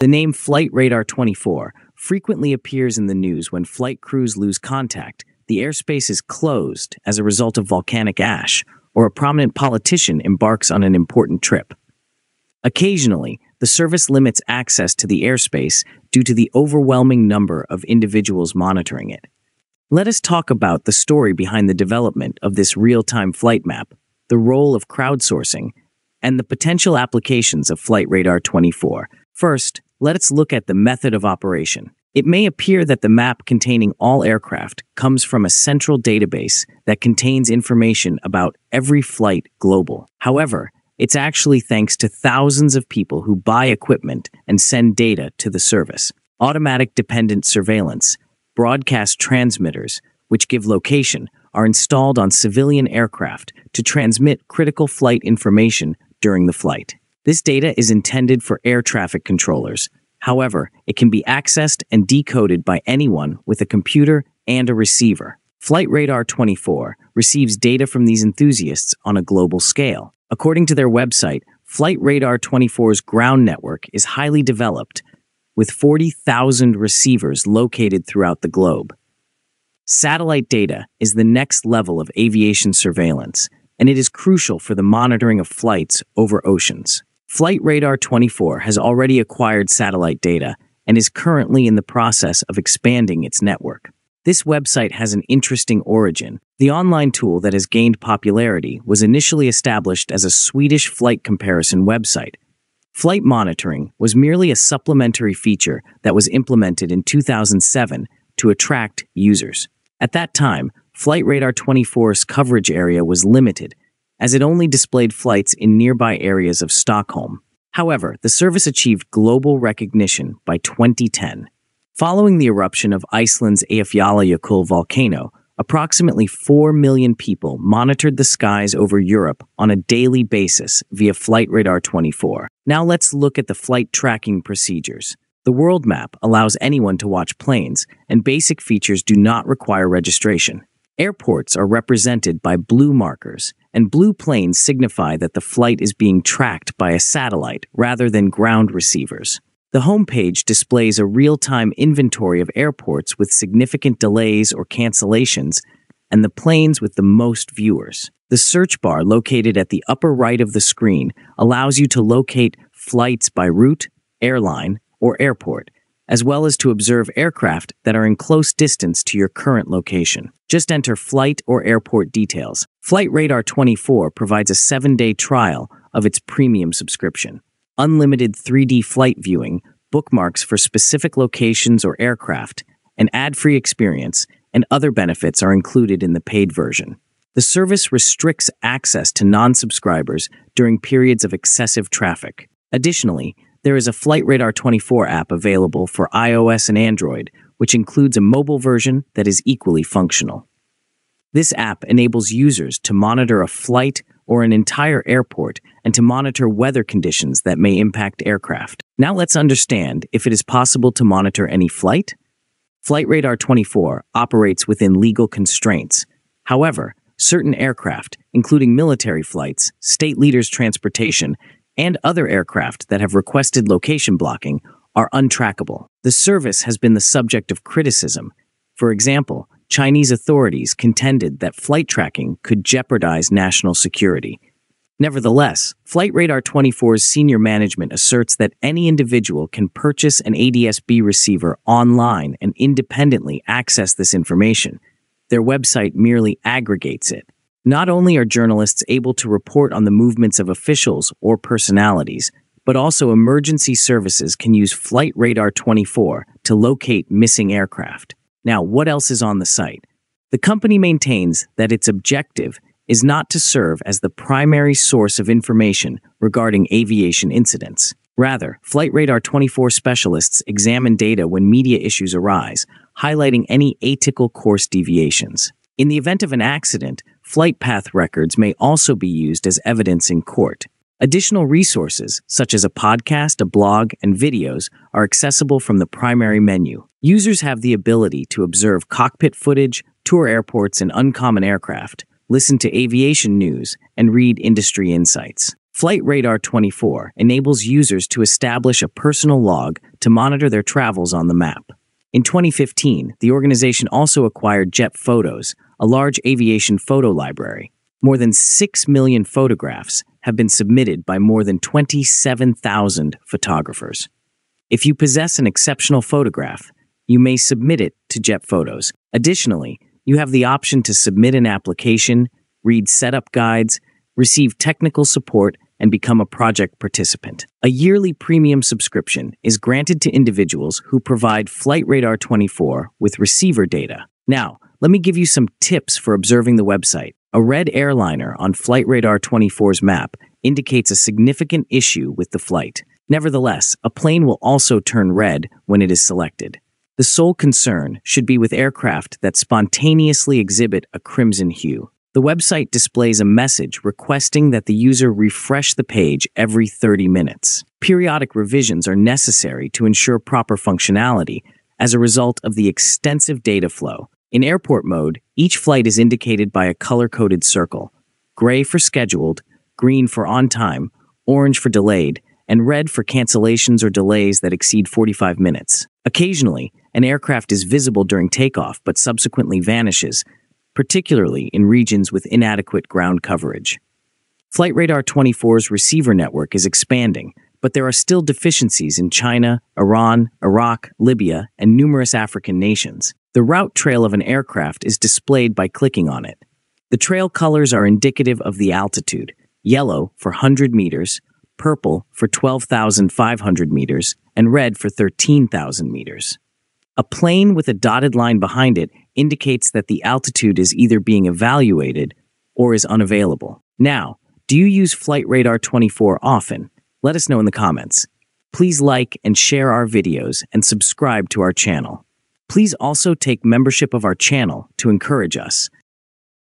The name Flightradar24 frequently appears in the news when flight crews lose contact, the airspace is closed as a result of volcanic ash, or a prominent politician embarks on an important trip. Occasionally, the service limits access to the airspace due to the overwhelming number of individuals monitoring it. Let us talk about the story behind the development of this real-time flight map, the role of crowdsourcing, and the potential applications of Flightradar24. First, let's look at the method of operation. It may appear that the map containing all aircraft comes from a central database that contains information about every flight global. However, it's actually thanks to thousands of people who buy equipment and send data to the service. Automatic dependent surveillance, broadcast transmitters, which give location, are installed on civilian aircraft to transmit critical flight information during the flight. This data is intended for air traffic controllers. However, it can be accessed and decoded by anyone with a computer and a receiver. Flightradar24 receives data from these enthusiasts on a global scale. According to their website, Flightradar24's ground network is highly developed, with 40,000 receivers located throughout the globe. Satellite data is the next level of aviation surveillance, and it is crucial for the monitoring of flights over oceans. Flightradar24 has already acquired satellite data and is currently in the process of expanding its network. This website has an interesting origin. The online tool that has gained popularity was initially established as a Swedish flight comparison website. Flight monitoring was merely a supplementary feature that was implemented in 2007 to attract users. At that time, Flightradar24's coverage area was limited, as it only displayed flights in nearby areas of Stockholm. However, the service achieved global recognition by 2010. Following the eruption of Iceland's Eyjafjallajökull volcano, approximately 4 million people monitored the skies over Europe on a daily basis via Flightradar24. Now let's look at the flight tracking procedures. The world map allows anyone to watch planes, and basic features do not require registration. Airports are represented by blue markers, and blue planes signify that the flight is being tracked by a satellite rather than ground receivers. The homepage displays a real-time inventory of airports with significant delays or cancellations and the planes with the most viewers. The search bar located at the upper right of the screen allows you to locate flights by route, airline, or airport, as well as to observe aircraft that are in close distance to your current location. Just enter flight or airport details. Flightradar24 provides a 7-day trial of its premium subscription. Unlimited 3D flight viewing, bookmarks for specific locations or aircraft, an ad-free experience, and other benefits are included in the paid version. The service restricts access to non-subscribers during periods of excessive traffic. Additionally, there is a Flightradar24 app available for iOS and Android, which includes a mobile version that is equally functional. This app enables users to monitor a flight or an entire airport and to monitor weather conditions that may impact aircraft. Now let's understand if it is possible to monitor any flight. Flightradar24 operates within legal constraints. However, certain aircraft, including military flights, state leaders' transportation, and other aircraft that have requested location blocking are untrackable. The service has been the subject of criticism. For example, Chinese authorities contended that flight tracking could jeopardize national security. Nevertheless, Flightradar24's senior management asserts that any individual can purchase an ADS-B receiver online and independently access this information. Their website merely aggregates it. Not only are journalists able to report on the movements of officials or personalities, but also emergency services can use Flightradar24 to locate missing aircraft. Now, what else is on the site? The company maintains that its objective is not to serve as the primary source of information regarding aviation incidents. Rather, Flightradar24 specialists examine data when media issues arise, highlighting any atypical course deviations. In the event of an accident, flight path records may also be used as evidence in court. Additional resources, such as a podcast, a blog, and videos, are accessible from the primary menu. Users have the ability to observe cockpit footage, tour airports and uncommon aircraft, listen to aviation news, and read industry insights. Flightradar24 enables users to establish a personal log to monitor their travels on the map. In 2015, the organization also acquired Jet Photos, a large aviation photo library. More than 6 million photographs have been submitted by more than 27,000 photographers. If you possess an exceptional photograph, you may submit it to Jet Photos. Additionally, you have the option to submit an application, read setup guides, receive technical support, and become a project participant. A yearly premium subscription is granted to individuals who provide Flightradar24 with receiver data. Now, let me give you some tips for observing the website. A red airliner on Flightradar24's map indicates a significant issue with the flight. Nevertheless, a plane will also turn red when it is selected. The sole concern should be with aircraft that spontaneously exhibit a crimson hue. The website displays a message requesting that the user refresh the page every 30 minutes. Periodic revisions are necessary to ensure proper functionality as a result of the extensive data flow. In airport mode, each flight is indicated by a color-coded circle: gray for scheduled, green for on-time, orange for delayed, and red for cancellations or delays that exceed 45 minutes. Occasionally, an aircraft is visible during takeoff but subsequently vanishes, particularly in regions with inadequate ground coverage. Flightradar24's receiver network is expanding, but there are still deficiencies in China, Iran, Iraq, Libya, and numerous African nations. The route trail of an aircraft is displayed by clicking on it. The trail colors are indicative of the altitude: yellow for 100 meters, purple for 12,500 meters, and red for 13,000 meters. A plane with a dotted line behind it indicates that the altitude is either being evaluated or is unavailable. Now, do you use Flightradar24 often? Let us know in the comments. Please like and share our videos and subscribe to our channel. Please also take membership of our channel to encourage us.